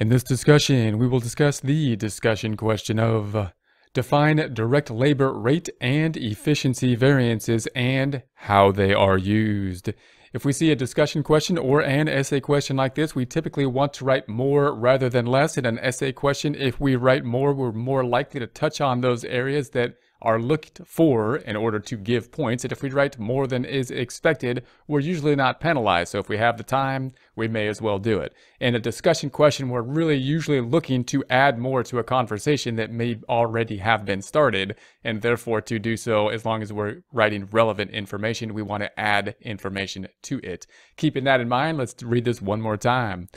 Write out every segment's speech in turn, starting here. In this discussion, we will discuss the discussion question of define direct labor rate and efficiency variances and how they are used. If we see a discussion question or an essay question like this, we typically want to write more rather than less. In an essay question, if we write more, we're more likely to touch on those areas that are looked for in order to give points. And if we write more than is expected, we're usually not penalized. So if we have the time, we may as well do it. In a discussion question, we're really usually looking to add more to a conversation that may already have been started. And therefore, to do so, as long as we're writing relevant information, we want to add information to it. Keeping that in mind, let's read this one more time.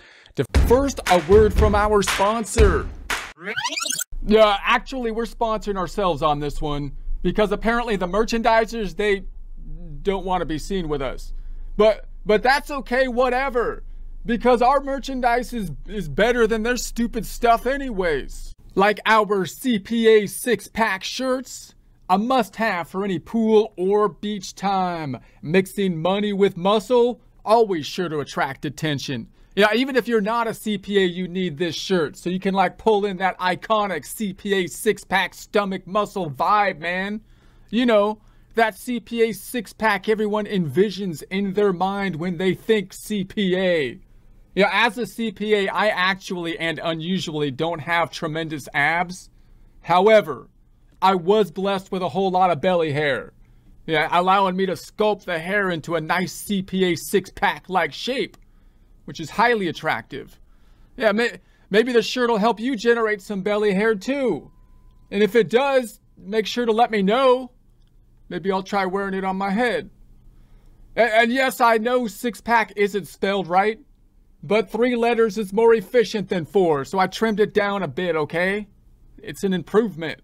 First, a word from our sponsor. Yeah, actually, we're sponsoring ourselves on this one because apparently the merchandisers, they don't want to be seen with us. But that's okay, whatever, because our merchandise is better than their stupid stuff anyways. Like our CPA six-pack shirts, a must-have for any pool or beach time. Mixing money with muscle, always sure to attract attention. Yeah, even if you're not a CPA, you need this shirt so you can like pull in that iconic CPA six-pack stomach muscle vibe, man. You know, that CPA six-pack everyone envisions in their mind when they think CPA. Yeah, as a CPA, I actually and unusually don't have tremendous abs. However, I was blessed with a whole lot of belly hair. Yeah, allowing me to sculpt the hair into a nice CPA six-pack like shape, which is highly attractive. Yeah, maybe the shirt will help you generate some belly hair too. And if it does, make sure to let me know. Maybe I'll try wearing it on my head. And yes, I know six-pack isn't spelled right, but 3 letters is more efficient than 4, so I trimmed it down a bit, okay? It's an improvement.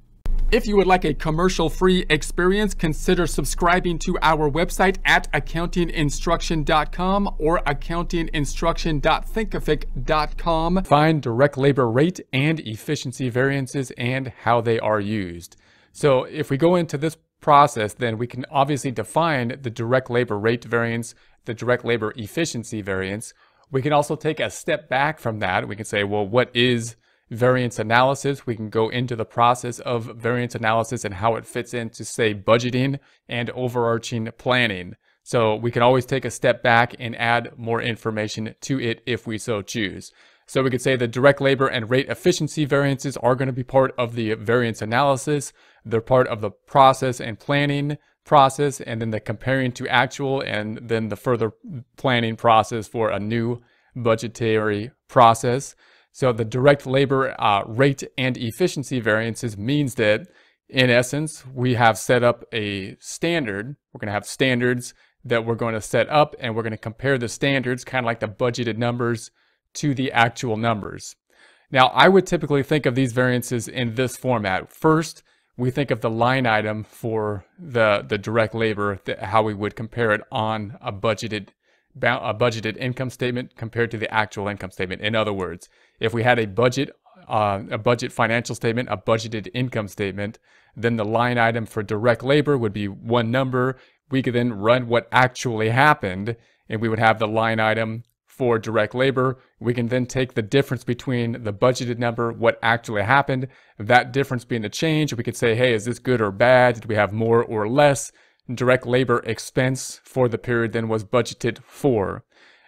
If you would like a commercial-free experience, consider subscribing to our website at accountinginstruction.com or accountinginstruction.thinkific.com. Find direct labor rate and efficiency variances and how they are used. So if we go into this process, then we can obviously define the direct labor rate variance, the direct labor efficiency variance. We can also take a step back from that. We can say, well, what is variance analysis? We can go into the process of variance analysis and how it fits into, say, budgeting and overarching planning. So we can always take a step back and add more information to it if we so choose. So we could say the direct labor and rate efficiency variances are going to be part of the variance analysis. They're part of the process and planning process, and then the comparing to actual, and then the further planning process for a new budgetary process. So the direct labor rate and efficiency variances means that, in essence, we have set up a standard. We're going to have standards that we're going to set up, and we're going to compare the standards, kind of like the budgeted numbers, to the actual numbers. Now, I would typically think of these variances in this format. First, we think of the line item for the direct labor, how we would compare it on a budgeted income statement compared to the actual income statement. In other words, if we had a budget financial statement, a budgeted income statement, then the line item for direct labor would be one number. We could then run what actually happened, and we would have the line item for direct labor. We can then take the difference between the budgeted number, what actually happened, that difference being the change. We could say, hey, is this good or bad? Did we have more or less direct labor expense for the period than was budgeted for?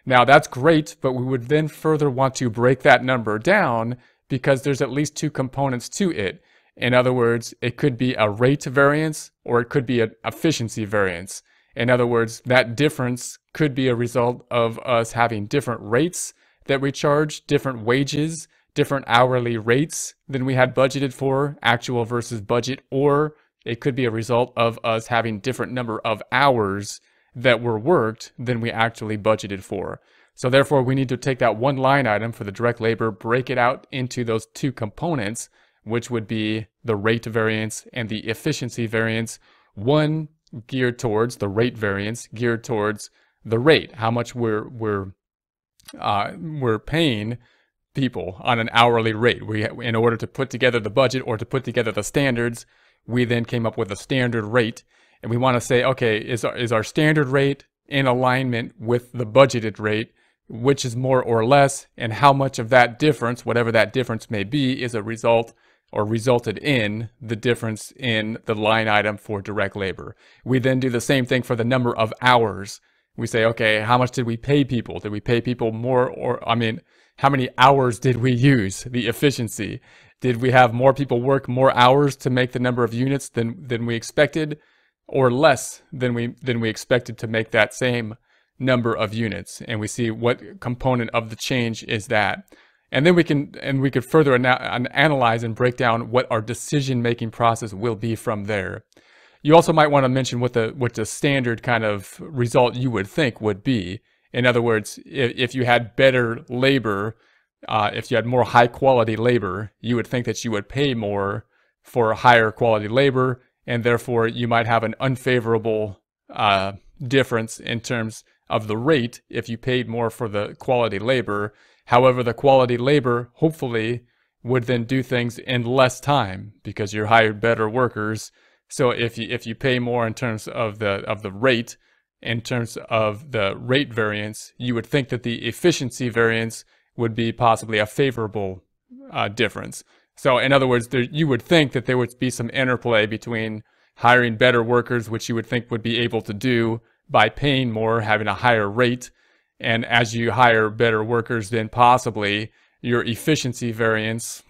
Now that's great, but we would then further want to break that number down because there's at least 2 components to it. In other words, it could be a rate variance or it could be an efficiency variance. In other words, that difference could be a result of us having different rates that we charge, different wages, different hourly rates than we had budgeted for, actual versus budget, or it could be a result of us having different number of hours that were worked than we actually budgeted for. So therefore, we need to take that one line item for the direct labor, break it out into those 2 components, which would be the rate variance and the efficiency variance. One geared towards the rate variance, geared towards the rate, how much we're paying people on an hourly rate. We, in order to put together the budget or to put together the standards, we then came up with a standard rate, and we want to say, okay, is our standard rate in alignment with the budgeted rate? which is more or less, and how much of that difference, whatever that difference may be, is a result or resulted in the difference in the line item for direct labor. We then do the same thing for the number of hours. We say, okay, how much did we pay people? Did we pay people more, or, I mean, how many hours did we use? The efficiency. Did we have more people work more hours to make the number of units than we expected, or less than we expected to make that same number of units? And we see what component of the change is that. And then we could further analyze and break down what our decision-making process will be from there. You also might want to mention what the standard kind of result you would think would be. In other words, if you had better labor, if you had more high-quality labor, you would think that you would pay more for higher quality labor, and therefore you might have an unfavorable difference in terms of the rate if you paid more for the quality labor. However, the quality labor, hopefully, would then do things in less time because you hired better workers. So if you pay more in terms of the rate, in terms of the rate variance, you would think that the efficiency variance would be possibly a favorable difference. So in other words, you would think that there would be some interplay between hiring better workers, which you would think would be able to do by paying more, having a higher rate. And as you hire better workers, then possibly your efficiency variance,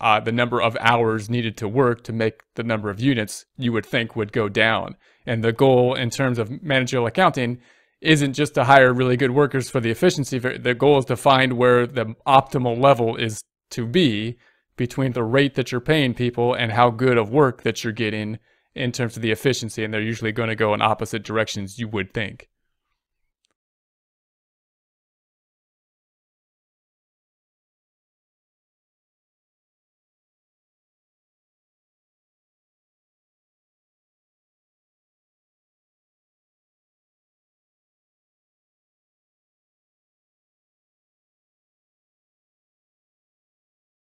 the number of hours needed to work to make the number of units, you would think would go down. And the goal in terms of managerial accounting isn't just to hire really good workers for the efficiency. The goal is to find where the optimal level is to be between the rate that you're paying people and how good of work that you're getting in terms of the efficiency. And they're usually going to go in opposite directions, you would think.